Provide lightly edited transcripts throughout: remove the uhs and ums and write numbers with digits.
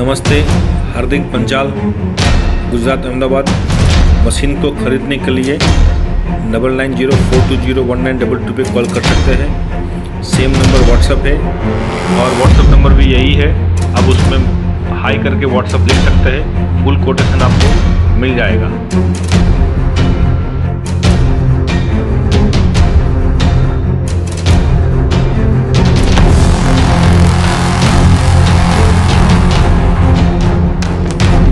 नमस्ते, हार्दिक पंचाल, गुजरात अहमदाबाद। मशीन को ख़रीदने के लिए 9904201922 पे कॉल कर सकते हैं। सेम नंबर व्हाट्सएप है और व्हाट्सएप नंबर भी यही है। आप उसमें हाई करके व्हाट्सएप लिख सकते हैं, फुल कोटेशन आपको मिल जाएगा।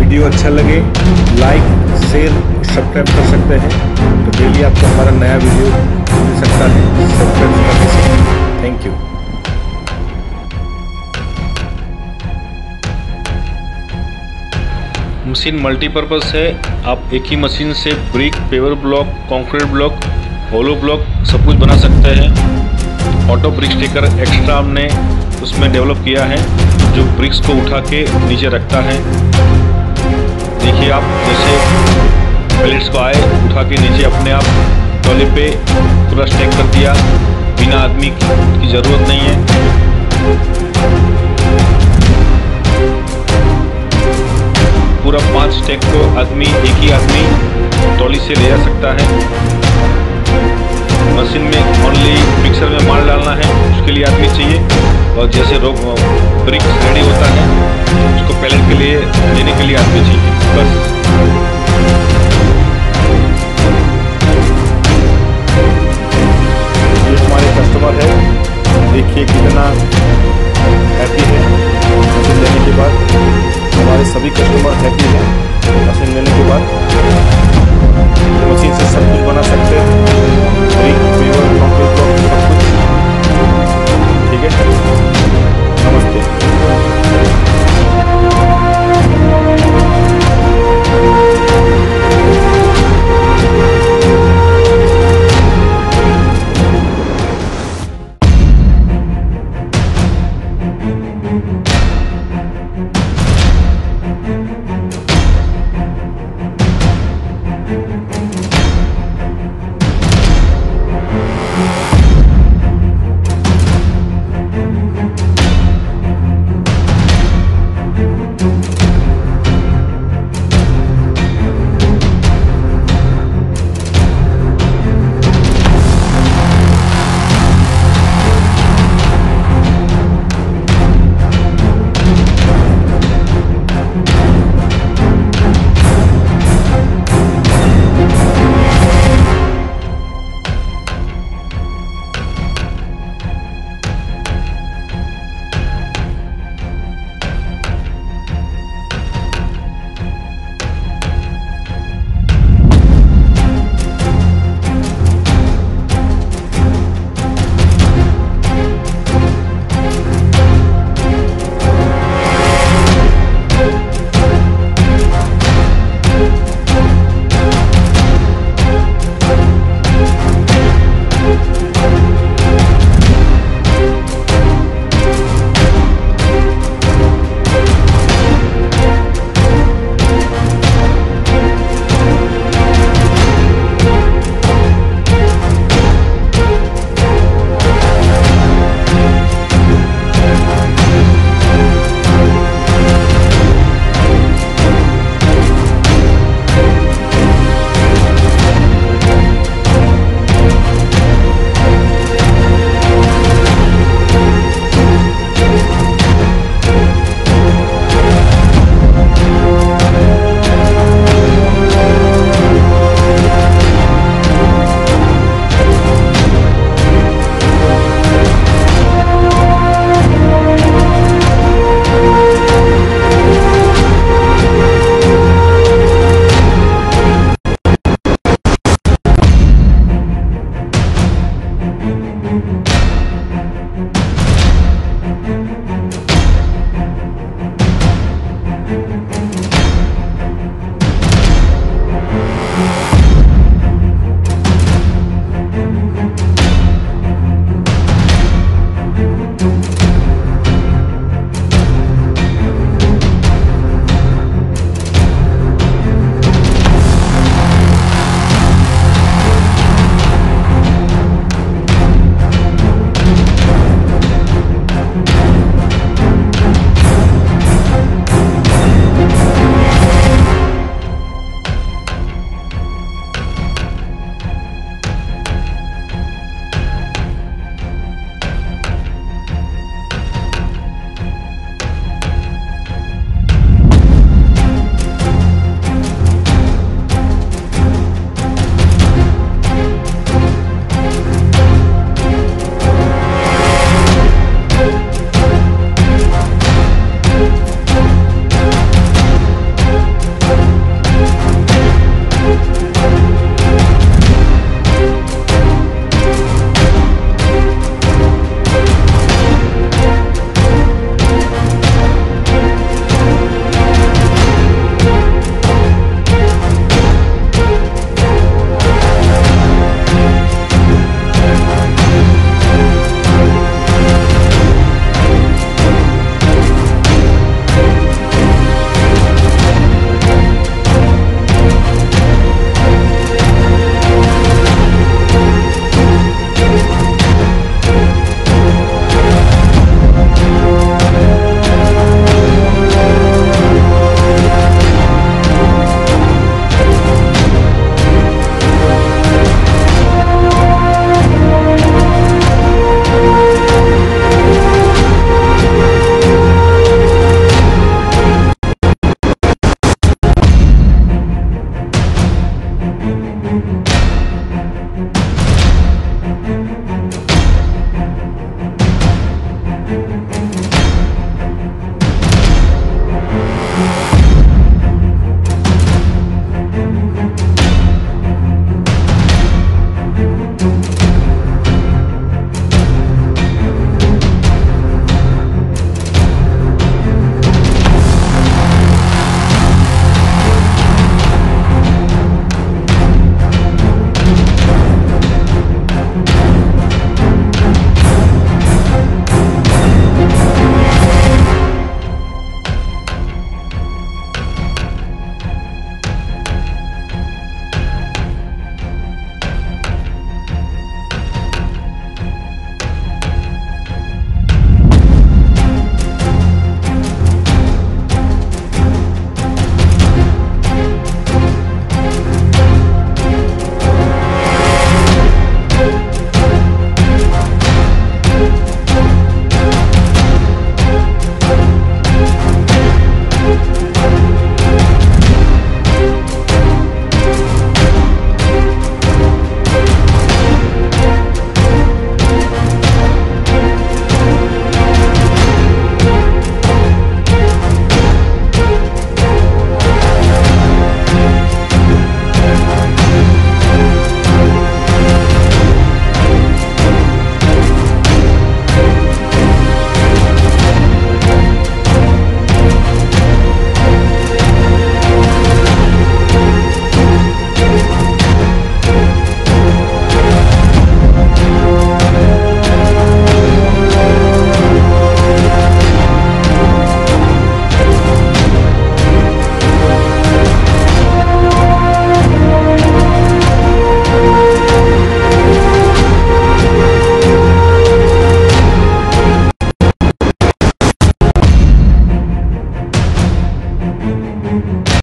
वीडियो अच्छा लगे लाइक, शेयर, सब्सक्राइब कर सकते हैं। तो डेली आपको हमारा नया वीडियो मिल सकता है। सब्सक्राइब करने से थैंक यू। मशीन मल्टीपर्पज़ है। आप एक ही मशीन से brick, paver block, concrete block, hollow block सब कुछ बना सकते हैं। ऑटो ब्रिक टेकर एक्स्ट्राम ने उसमें डेवलप किया है, जो ब्रिक्स को उठा के नीचे रखता है। देखिए आप जैसे पैलेट्स को आए, उठा के नीचे अपने आप ट्रॉली पे पूरा स्टैक कर दिया, बिना आदमी की ज़रूरत नहीं है। पूरा 5 स्टैक को एक ही आदमी ट्रॉली से ले जा सकता है। मशीन में ओनली मिक्सर में माल डालना है, उसके लिए आदमी चाहिए। और जैसे ब्रिक रेडी होता है, उसको पैलेट के लिए लेने के लिए आदमी चाहिए। बस ये हमारे कस्टमर है, देखिए कितना हैप्पी है। लेने के बाद हमारे सभी कस्टमर हैप्पी हैं।